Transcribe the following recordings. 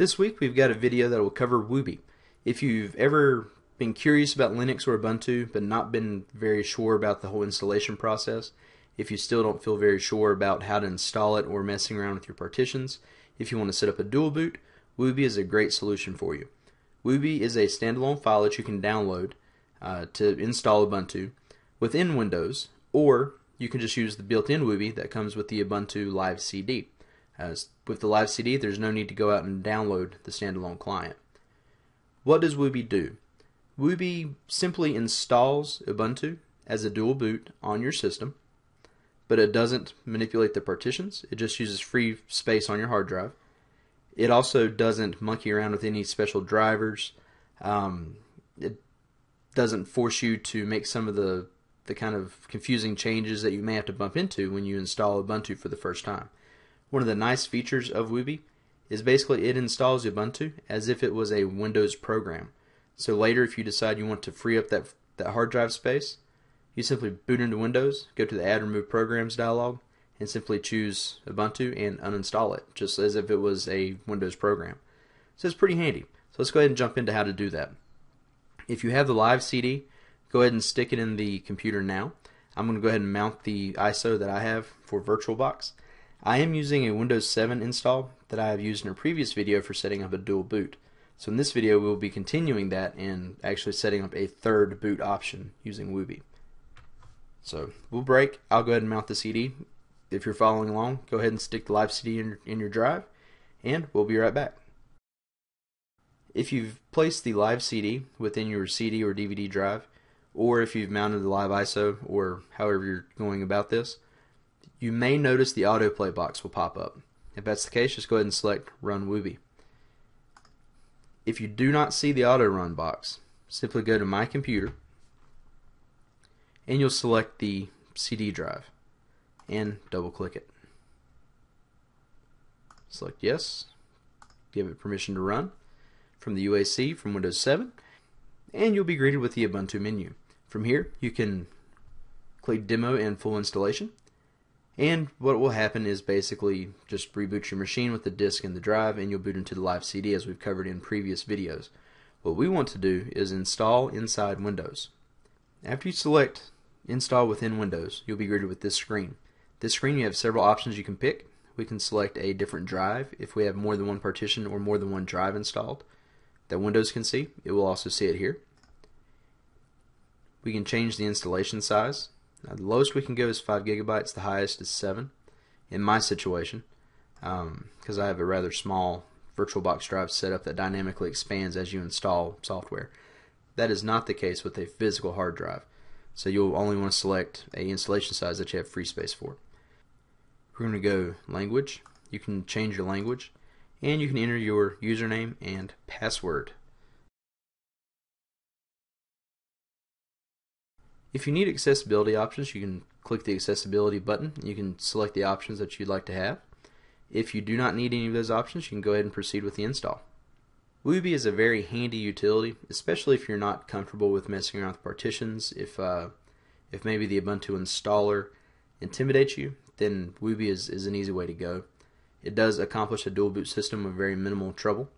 This week we've got a video that will cover Wubi. If you've ever been curious about Linux or Ubuntu but not been very sure about the whole installation process, if you still don't feel very sure about how to install it or messing around with your partitions, if you want to set up a dual boot, Wubi is a great solution for you. Wubi is a standalone file that you can download to install Ubuntu within Windows, or you can just use the built-in Wubi that comes with the Ubuntu Live CD. With the Live CD, there's no need to go out and download the standalone client. What does Wubi do? Wubi simply installs Ubuntu as a dual boot on your system, but it doesn't manipulate the partitions. It just uses free space on your hard drive. It also doesn't monkey around with any special drivers. It doesn't force you to make some of the kind of confusing changes that you may have to bump into when you install Ubuntu for the first time. One of the nice features of Wubi is basically it installs Ubuntu as if it was a Windows program. So later, if you decide you want to free up that hard drive space, you simply boot into Windows, go to the Add Remove Programs dialog, and simply choose Ubuntu and uninstall it, just as if it was a Windows program. So it's pretty handy. So let's go ahead and jump into how to do that. If you have the Live CD, go ahead and stick it in the computer now. I'm going to go ahead and mount the ISO that I have for VirtualBox. I am using a Windows 7 install that I have used in a previous video for setting up a dual boot. So in this video we will be continuing that and actually setting up a third boot option using Wubi. So we'll break. I'll go ahead and mount the CD. If you're following along, go ahead and stick the Live CD in your drive, and we'll be right back. If you've placed the Live CD within your CD or DVD drive, or if you've mounted the Live ISO, or however you're going about this, you may notice the autoplay box will pop up. If that's the case, just go ahead and select Run Wubi. If you do not see the auto run box, simply go to My Computer, and you'll select the CD drive and double click it. Select Yes, give it permission to run from the UAC from Windows 7, and you'll be greeted with the Ubuntu menu. From here you can click Demo and Full Installation, and what will happen is basically just reboot your machine with the disk and the drive, and you'll boot into the Live CD as we've covered in previous videos. What we want to do is install inside Windows. After you select Install within Windows, you'll be greeted with this screen. This screen, you have several options you can pick. We can select a different drive if we have more than one partition or more than one drive installed that Windows can see. It will also see it here. We can change the installation size. Now, the lowest we can go is 5 GB, the highest is 7 in my situation, because I have a rather small VirtualBox drive set up that dynamically expands as you install software. That is not the case with a physical hard drive, so you'll only want to select a installation size that you have free space for. We're going to go Language. You can change your language, and you can enter your username and password. If you need accessibility options, you can click the accessibility button. You can select the options that you'd like to have. If you do not need any of those options, you can go ahead and proceed with the install. Wubi is a very handy utility, especially if you're not comfortable with messing around with partitions. If maybe the Ubuntu installer intimidates you, then Wubi is an easy way to go. It does accomplish a dual boot system with very minimal trouble.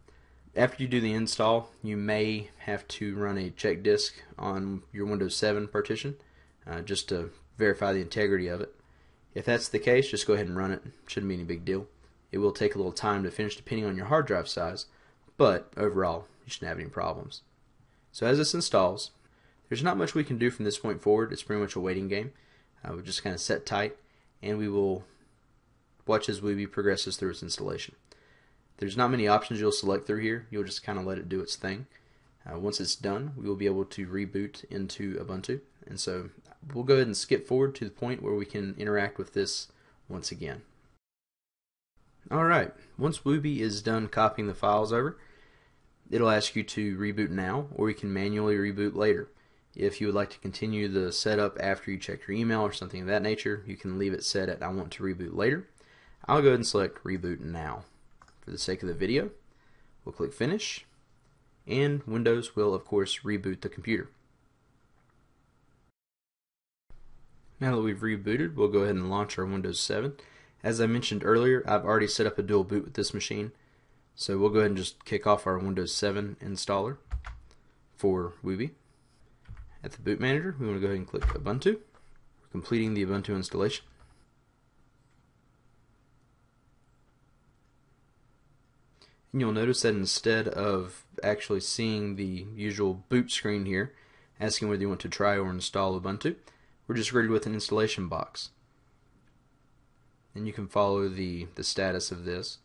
After you do the install, you may have to run a check disk on your Windows 7 partition just to verify the integrity of it. If that's the case, just go ahead and run it. Shouldn't be any big deal. It will take a little time to finish depending on your hard drive size, but overall you shouldn't have any problems. So as this installs, there's not much we can do from this point forward. It's pretty much a waiting game. We'll just kind of sit tight, and we will watch as Wubi progresses through its installation. There's not many options you'll select through here. You'll just kind of let it do its thing. Once it's done, we will be able to reboot into Ubuntu, and so we'll go ahead and skip forward to the point where we can interact with this once again. Alright, once Wubi is done copying the files over, it'll ask you to reboot now, or you can manually reboot later. If you would like to continue the setup after you check your email or something of that nature, you can leave it set at I want to reboot later. I'll go ahead and select reboot now. For the sake of the video, we'll click finish, and Windows will of course reboot the computer. Now that we've rebooted, we'll go ahead and launch our Windows 7. As I mentioned earlier, I've already set up a dual boot with this machine, So we'll go ahead and just kick off our Windows 7 installer for Wubi. At the boot manager, we want to go ahead and click Ubuntu. We're completing the Ubuntu installation. And you'll notice that instead of actually seeing the usual boot screen here, asking whether you want to try or install Ubuntu, we're just greeted with an installation box. And you can follow the status of this.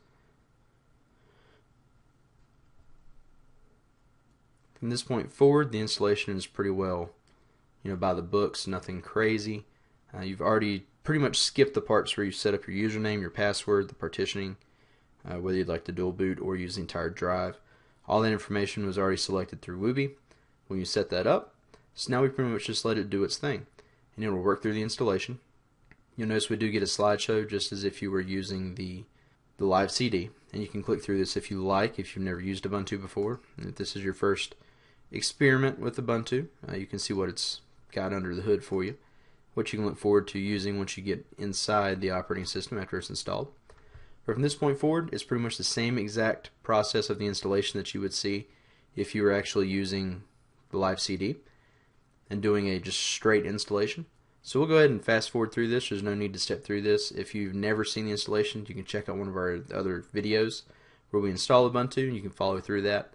From this point forward, the installation is pretty well, by the books, nothing crazy. You've already pretty much skipped the parts where you set up your username, your password, the partitioning, whether you'd like to dual boot or use the entire drive. All that information was already selected through Wubi when you set that up. So now we pretty much just let it do its thing, and it will work through the installation. You'll notice we do get a slideshow just as if you were using the live CD, and you can click through this if you like, if you've never used Ubuntu before, and if this is your first experiment with Ubuntu, you can see what it's got under the hood for you, what you can look forward to using once you get inside the operating system after it's installed. But from this point forward, it's pretty much the same exact process of the installation that you would see if you were actually using the live CD and doing a just straight installation. So we'll go ahead and fast forward through this. There's no need to step through this. If you've never seen the installation, you can check out one of our other videos where we install Ubuntu, and you can follow through that.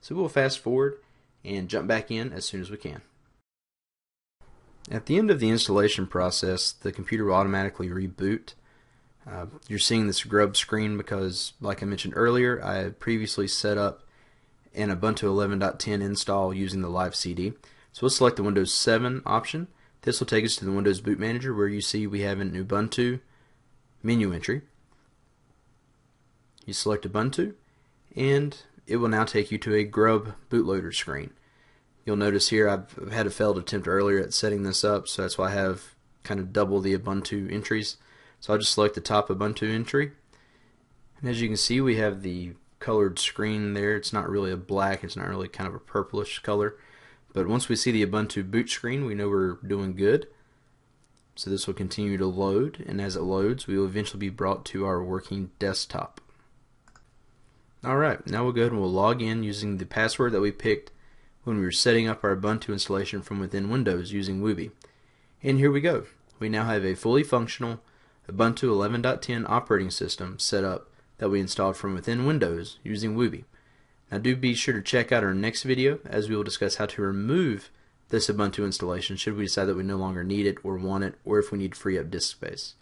So we'll fast forward and jump back in as soon as we can. At the end of the installation process, the computer will automatically reboot. You're seeing this Grub screen because, like I mentioned earlier, I had previously set up an Ubuntu 11.10 install using the live CD. So we'll select the Windows 7 option. This will take us to the Windows Boot Manager, where you see we have an Ubuntu menu entry. You select Ubuntu, and it will now take you to a Grub bootloader screen. You'll notice here I've had a failed attempt earlier at setting this up, so that's why I have kind of double the Ubuntu entries. So I'll just select the top Ubuntu entry, and as you can see, we have the colored screen there. It's not really a black, it's not really kind of a purplish color, but once we see the Ubuntu boot screen, we know we're doing good. So this will continue to load, and as it loads, we will eventually be brought to our working desktop. Alright, now we'll go ahead and we'll log in using the password that we picked when we were setting up our Ubuntu installation from within Windows using Wubi. And here we go. We now have a fully functional Ubuntu 11.10 operating system set up that we installed from within Windows using Wubi. Now do be sure to check out our next video, as we will discuss how to remove this Ubuntu installation should we decide that we no longer need it or want it, or if we need free up disk space.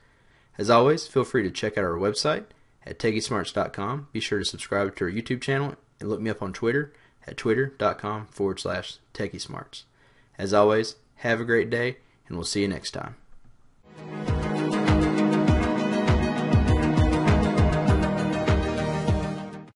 As always, feel free to check out our website at techysmarts.com. Be sure to subscribe to our YouTube channel and look me up on Twitter at twitter.com/techysmarts. As always, have a great day, and we'll see you next time.